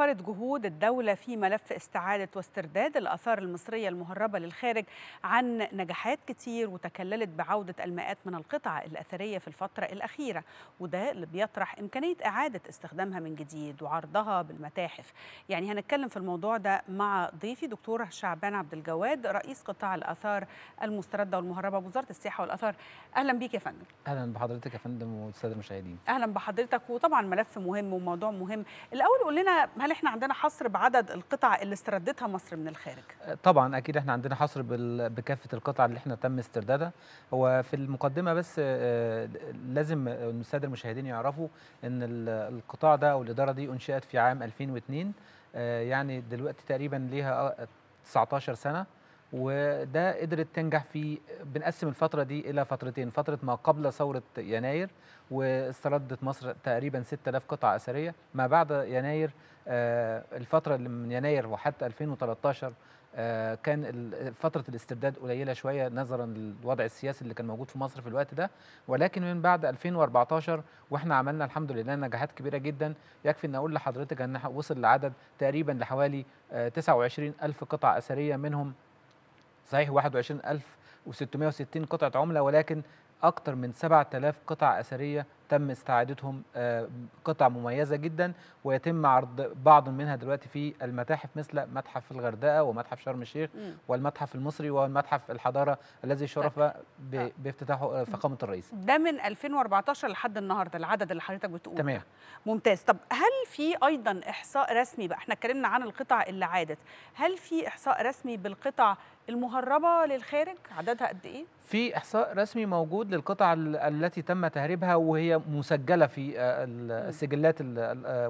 وفرت جهود الدولة في ملف استعادة واسترداد الآثار المصرية المهربة للخارج عن نجاحات كتير، وتكللت بعودة المئات من القطع الأثرية في الفترة الأخيرة، وده اللي بيطرح إمكانية إعادة استخدامها من جديد وعرضها بالمتاحف. يعني هنتكلم في الموضوع ده مع ضيفي دكتور شعبان عبد الجواد، رئيس قطاع الآثار المستردة والمهربة بوزارة السياحة والآثار. أهلا بيك يا فندم. أهلا بحضرتك يا فندم والسادة المشاهدين. أهلا بحضرتك، وطبعا ملف مهم وموضوع مهم. الأول قول لنا، هل احنا عندنا حصر بعدد القطع اللي استردتها مصر من الخارج؟ طبعا اكيد احنا عندنا حصر بكافه القطع اللي احنا تم استردادها. هو في المقدمه بس لازم الساده المشاهدين يعرفوا ان القطاع ده او الاداره دي انشئت في عام 2002، يعني دلوقتي تقريبا ليها 19 سنه، وده قدرت تنجح في بنقسم الفتره دي الى فترتين، فتره ما قبل ثوره يناير واستردت مصر تقريبا 6000 قطعه اثريه، ما بعد يناير الفتره اللي من يناير وحتى 2013 كان فتره الاسترداد قليله شويه نظرا للوضع السياسي اللي كان موجود في مصر في الوقت ده، ولكن من بعد 2014 واحنا عملنا الحمد لله نجاحات كبيره جدا. يكفي ان اقول لحضرتك ان وصل لعدد تقريبا لحوالي 29000 قطعه اثريه، منهم صحيح 21660 قطعة عملة، ولكن أكثر من 7000 قطعة أثرية تم استعادتهم، قطع مميزة جدا، ويتم عرض بعض منها دلوقتي في المتاحف مثل متحف الغردقة ومتحف شرم الشيخ والمتحف المصري والمتحف الحضارة الذي شرف بافتتاحه فخامة الرئيس. ده من 2014 لحد النهارده العدد اللي حضرتك بتقوله. تمام، ممتاز. طب هل في أيضا إحصاء رسمي بقى؟ احنا اتكلمنا عن القطع اللي عادت، هل في إحصاء رسمي بالقطع المهربة للخارج عددها قد إيه؟ في إحصاء رسمي موجود للقطع التي تم تهريبها وهي مسجلة في سجلات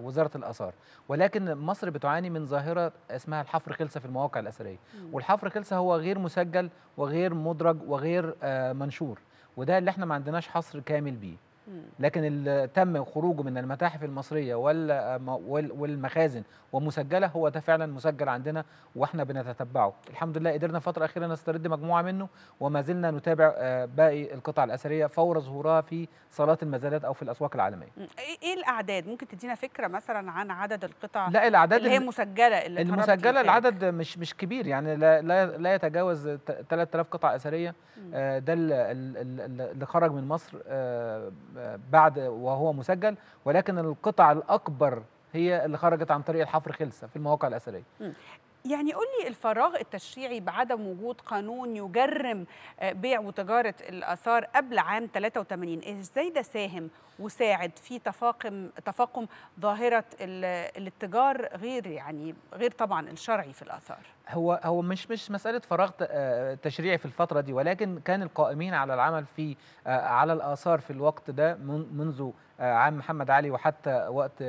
وزارة الآثار، ولكن مصر بتعاني من ظاهرة اسمها الحفر خلسة في المواقع الأثرية، والحفر خلسة هو غير مسجل وغير مدرج وغير منشور، وده اللي احنا ما عندناش حصر كامل بيه. لكن اللي تم خروجه من المتاحف المصرية والمخازن ومسجله هو ده فعلا مسجل عندنا واحنا بنتتبعه. الحمد لله قدرنا الفترة الأخيرة نسترد مجموعة منه، وما زلنا نتابع باقي القطع الأثرية فور ظهورها في صالات المزادات أو في الأسواق العالمية. إيه الأعداد؟ ممكن تدينا فكرة مثلا عن عدد القطع؟ لا، الأعداد اللي هي مسجلة اللي المسجلة العدد مش كبير، يعني لا يتجاوز 3000 قطعة أثرية. ده اللي خرج من مصر بعد وهو مسجل، ولكن القطع الأكبر هي اللي خرجت عن طريق الحفر خلسة في المواقع الأثرية. يعني قول لي، الفراغ التشريعي بعدم وجود قانون يجرم بيع وتجارة الآثار قبل عام 83 ازاي ده ساهم وساعد في تفاقم ظاهرة الاتجار غير، يعني غير طبعا الشرعي في الآثار؟ هو مش مسألة فراغ تشريعي في الفترة دي، ولكن كان القائمين على العمل في على الآثار في الوقت ده منذ عام محمد علي وحتى وقت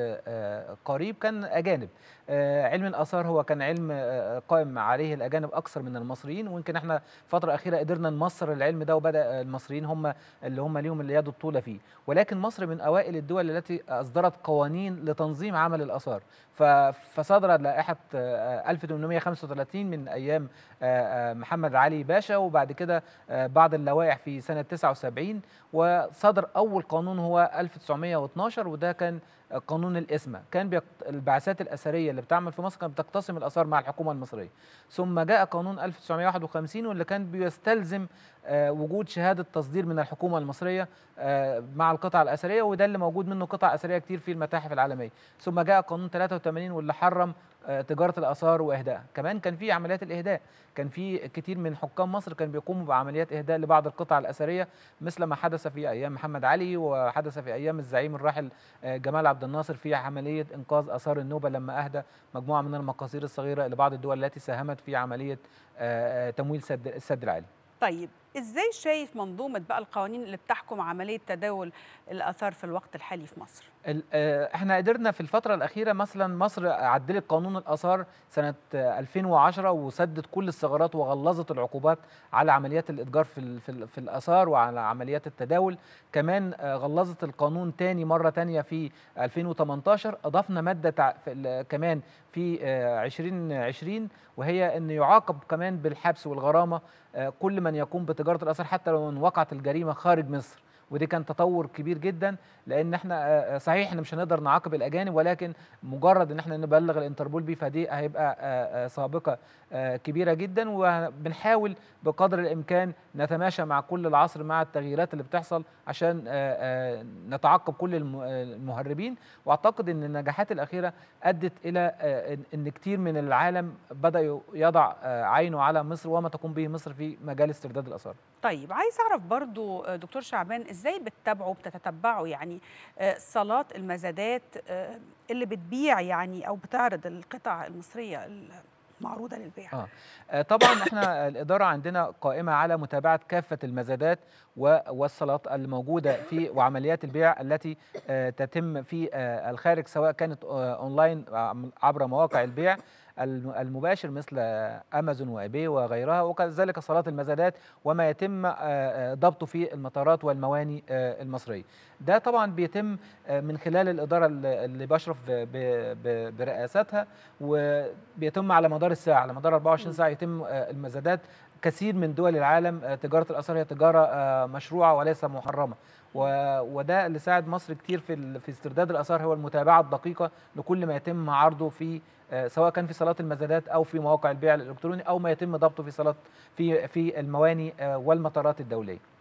قريب كان أجانب. علم الآثار هو كان علم قائم عليه الأجانب أكثر من المصريين، ويمكن احنا الفترة الأخيرة قدرنا نمصر العلم ده، وبدأ المصريين هم ليهم اليد الطولة فيه، ولكن مصر من أوائل الدول التي أصدرت قوانين لتنظيم عمل الآثار. فصدرت لائحة 1835 من أيام محمد علي باشا، وبعد كده بعض اللوائح في سنة 79، وصدر أول قانون هو 1912، وده كان قانون الإسمة. كان البعثات الأثرية اللي بتعمل في مصر كانت بتقتسم الآثار مع الحكومة المصرية. ثم جاء قانون 1951 واللي كان بيستلزم وجود شهادة تصدير من الحكومة المصرية مع القطع الأثرية، وده اللي موجود منه قطع أثرية كتير في المتاحف العالمية. ثم جاء قانون 83 واللي حرم تجارة الآثار وإهدائها. كمان كان في عمليات الإهداء، كان في كتير من حكام مصر كان بيقوموا بعمليات إهداء لبعض القطع الأثرية، مثل ما حدث في أيام محمد علي وحدث في أيام الزعيم الراحل جمال عبد الناصر في عملية إنقاذ آثار النوبة، لما أهدى مجموعة من المقاصير الصغيرة لبعض الدول التي ساهمت في عملية تمويل السد العالي. طيب ازاي شايف منظومه بقى القوانين اللي بتحكم عمليه تداول الاثار في الوقت الحالي في مصر؟ احنا قدرنا في الفتره الاخيره، مثلا مصر عدلت قانون الاثار سنه 2010 وسدت كل الثغرات وغلظت العقوبات على عمليات الاتجار في الاثار وعلى عمليات التداول. كمان غلظت القانون مره ثانيه في 2018. اضفنا ماده كمان في 2020 وهي ان يعاقب كمان بالحبس والغرامه كل من يقوم بتجارة الآثار حتى لو وقعت الجريمة خارج مصر، ودي كان تطور كبير جدا، لان احنا صحيح احنا مش هنقدر نعاقب الاجانب، ولكن مجرد ان احنا نبلغ الانتربول بيه فدي هيبقى سابقه كبيره جدا. وبنحاول بقدر الامكان نتماشى مع كل العصر مع التغييرات اللي بتحصل عشان نتعاقب كل المهربين. واعتقد ان النجاحات الاخيره ادت الى ان كتير من العالم بدا يضع عينه على مصر وما تقوم به مصر في مجال استرداد الاثار. طيب عايز اعرف برضو دكتور شعبان، ازاي بتتبعوا يعني صالات المزادات اللي بتبيع يعني او بتعرض القطع المصريه معروضة للبيع؟ طبعا احنا الإدارة عندنا قائمة على متابعة كافة المزادات والصالات الموجودة في وعمليات البيع التي تتم في الخارج، سواء كانت اونلاين عبر مواقع البيع المباشر مثل امازون وإيباي وغيرها، وكذلك صالات المزادات وما يتم ضبطه في المطارات والمواني المصريه. ده طبعا بيتم من خلال الاداره اللي بشرف برئاستها، وبيتم على مدار الساعه، على مدار 24 ساعه يتم المزادات. كثير من دول العالم تجاره الاثار هي تجاره مشروعه وليس محرمه، وده اللي ساعد مصر كتير في استرداد الاثار، هو المتابعه الدقيقه لكل ما يتم عرضه في سواء كان في صالات المزادات او في مواقع البيع الالكتروني او ما يتم ضبطه في المواني والمطارات الدوليه.